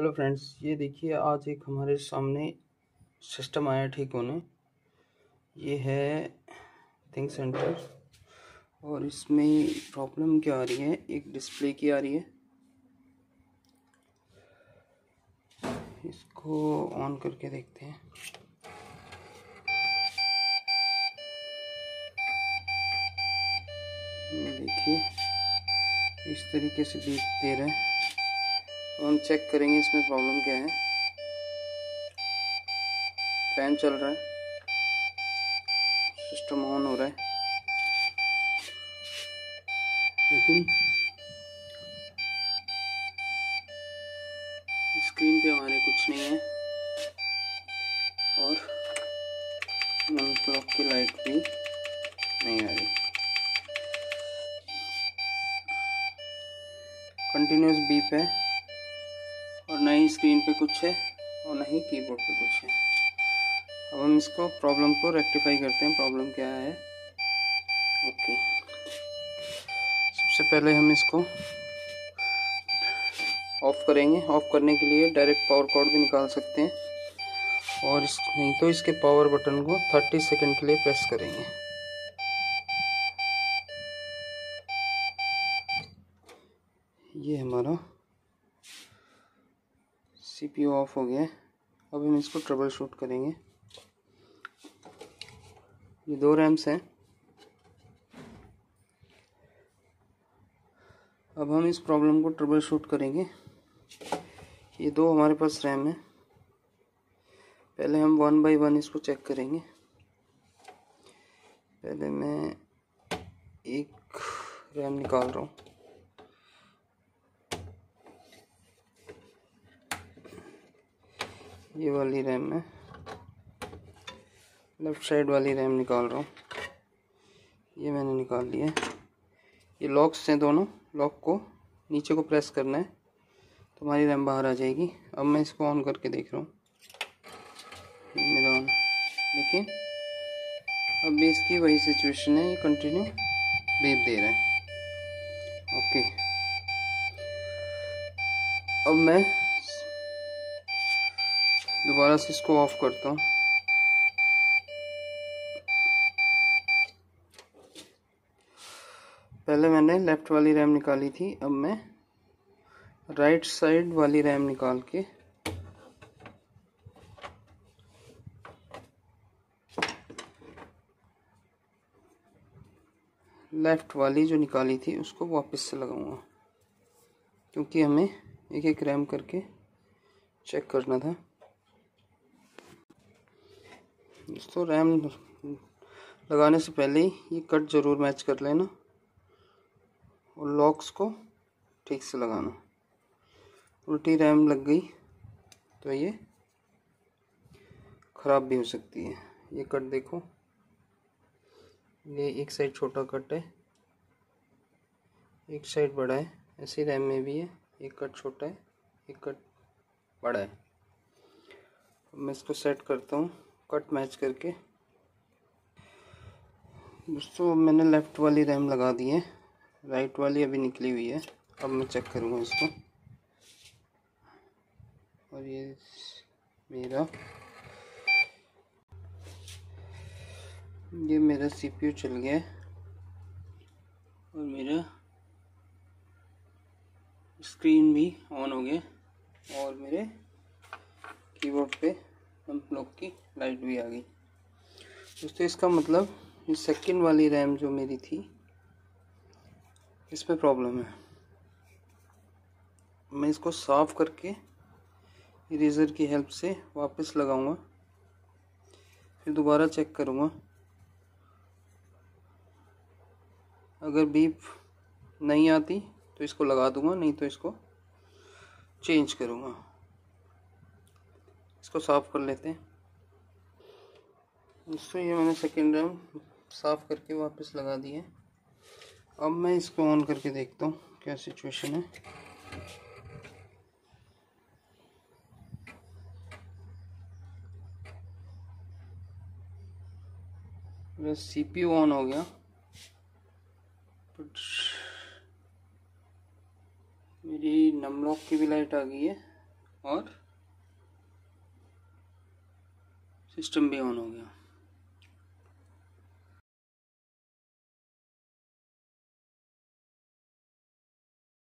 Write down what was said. Hello friends, ये देखिए आज एक हमारे सामने सिस्टम आया ठीक होने। ये है थिंक सेंटर और इसमें प्रॉब्लम क्या आ रही है, एक डिस्प्ले की आ रही है। इसको ऑन करके देखते हैं। ये देखिए इस तरीके से दे रहा है। हम चेक करेंगे इसमें प्रॉब्लम क्या है। फैन चल रहा है, सिस्टम ऑन हो रहा है, लेकिन स्क्रीन पे हमारे कुछ नहीं है और नॉन क्लॉक की लाइट भी नहीं आ रही। कंटिन्यूस बीप है और ना ही स्क्रीन पे कुछ है और ना ही कीबोर्ड पे कुछ है। अब हम इसको प्रॉब्लम को रेक्टिफाई करते हैं। प्रॉब्लम क्या है? ओके, सबसे पहले हम इसको ऑफ करेंगे। ऑफ करने के लिए डायरेक्ट पावर कॉर्ड भी निकाल सकते हैं और नहीं तो इसके पावर बटन को 30 सेकंड के लिए प्रेस करेंगे। ये हमारा CPU ऑफ हो गया है। अब हम इसको ट्रबल शूट करेंगे। ये 2 रैम्स हैं। अब हम इस प्रॉब्लम को ट्रबल शूट करेंगे। ये 2 हमारे पास रैम है। पहले हम 1 बाय 1 इसको चेक करेंगे। पहले मैं एक रैम निकाल रहा हूँ। ये वाली रैम में लेफ्ट साइड वाली रैम निकाल रहा हूँ। ये मैंने निकाल लिया। ये लॉक्स हैं दोनों। लॉक को नीचे को प्रेस करना है तो हमारी रैम बाहर आ जाएगी। अब मैं इसको ऑन करके देख रहा हूँ। ये मेरा ऑन, लेकिन अब इसकी वही सिचुएशन है, ये कंटिन्यू बीप दे रहा है। ओके, अब मैं दोबारा से इसको ऑफ करता हूँ। पहले मैंने लेफ्ट वाली रैम निकाली थी, अब मैं राइट साइड वाली रैम निकाल के लेफ्ट वाली जो निकाली थी उसको वापस से लगाऊंगा, क्योंकि हमें एक एक रैम करके चेक करना था। दोस्तों, रैम लगाने से पहले ही ये कट जरूर मैच कर लेना और लॉक्स को ठीक से लगाना। उल्टी रैम लग गई तो ये ख़राब भी हो सकती है। ये कट देखो, ये एक साइड छोटा कट है, एक साइड बड़ा है। ऐसी रैम में भी है, एक कट छोटा है, एक कट बड़ा है। मैं इसको सेट करता हूँ कट मैच करके। दोस्तों, मैंने लेफ़्ट वाली रैम लगा दी है, राइट वाली अभी निकली हुई है। अब मैं चेक करूँगा इसको। और ये मेरा CPU चल गया और मेरा स्क्रीन भी ऑन हो गया और मेरे कीबोर्ड पे ब्लॉक की लाइट भी आ गई। दोस्तों, इसका मतलब ये सेकंड वाली रैम जो मेरी थी इसमें प्रॉब्लम है। मैं इसको साफ करके इरेजर की हेल्प से वापस लगाऊंगा, फिर दोबारा चेक करूंगा। अगर बीप नहीं आती तो इसको लगा दूंगा, नहीं तो इसको चेंज करूंगा। इसको साफ़ कर लेते हैं। दोस्तों, ये मैंने सेकेंड रैम साफ़ करके वापस लगा दी है। अब मैं इसको ऑन करके देखता हूँ क्या सिचुएशन है। मेरा CPU ऑन हो गया, मेरी नमलॉक की भी लाइट आ गई है और सिस्टम भी ऑन हो गया।